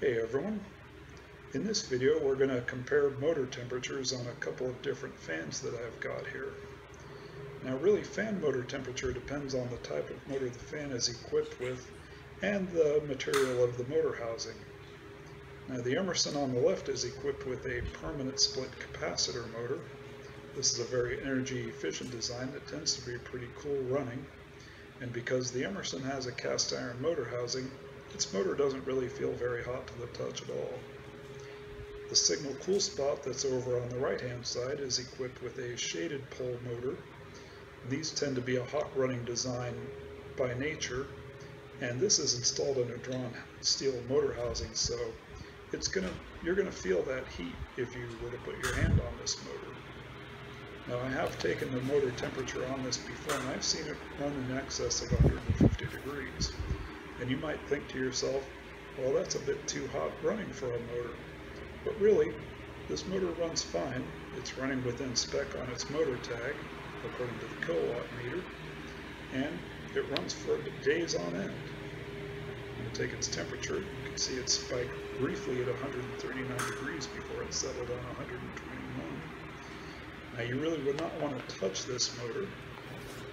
Hey everyone, in this video we're going to compare motor temperatures on a couple of different fans that I've got here. Now really fan motor temperature depends on the type of motor the fan is equipped with and the material of the motor housing. Now the Emerson on the left is equipped with a permanent split capacitor motor. This is a very energy efficient design that tends to be pretty cool running, and because the Emerson has a cast iron motor housing, its motor doesn't really feel very hot to the touch at all. The Signal cool spot that's over on the right hand side is equipped with a shaded pole motor. These tend to be a hot running design by nature, and this is installed in a drawn steel motor housing, so you're gonna feel that heat if you were to put your hand on this motor. Now I have taken the motor temperature on this before, and I've seen it run in excess of 150 degrees. And you might think to yourself, well, that's a bit too hot running for a motor. But really, this motor runs fine. It's running within spec on its motor tag, according to the kilowatt meter, and it runs for days on end. We'll take its temperature. You can see it spiked briefly at 139 degrees before it settled on 121. Now, you really would not want to touch this motor,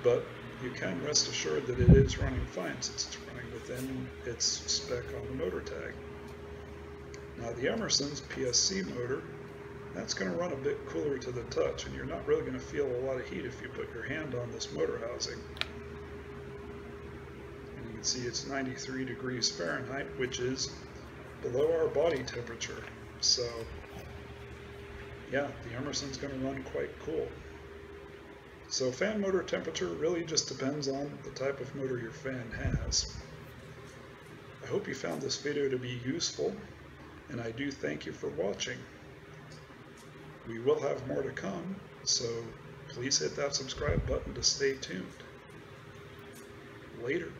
but you can rest assured that it is running fine since it's running within its spec on the motor tag. Now the Emerson's PSC motor, that's going to run a bit cooler to the touch, and you're not really going to feel a lot of heat if you put your hand on this motor housing. And you can see it's 93 degrees Fahrenheit, which is below our body temperature. So yeah, the Emerson's going to run quite cool. So fan motor temperature really just depends on the type of motor your fan has. I hope you found this video to be useful, and I do thank you for watching. We will have more to come, so please hit that subscribe button to stay tuned. Later.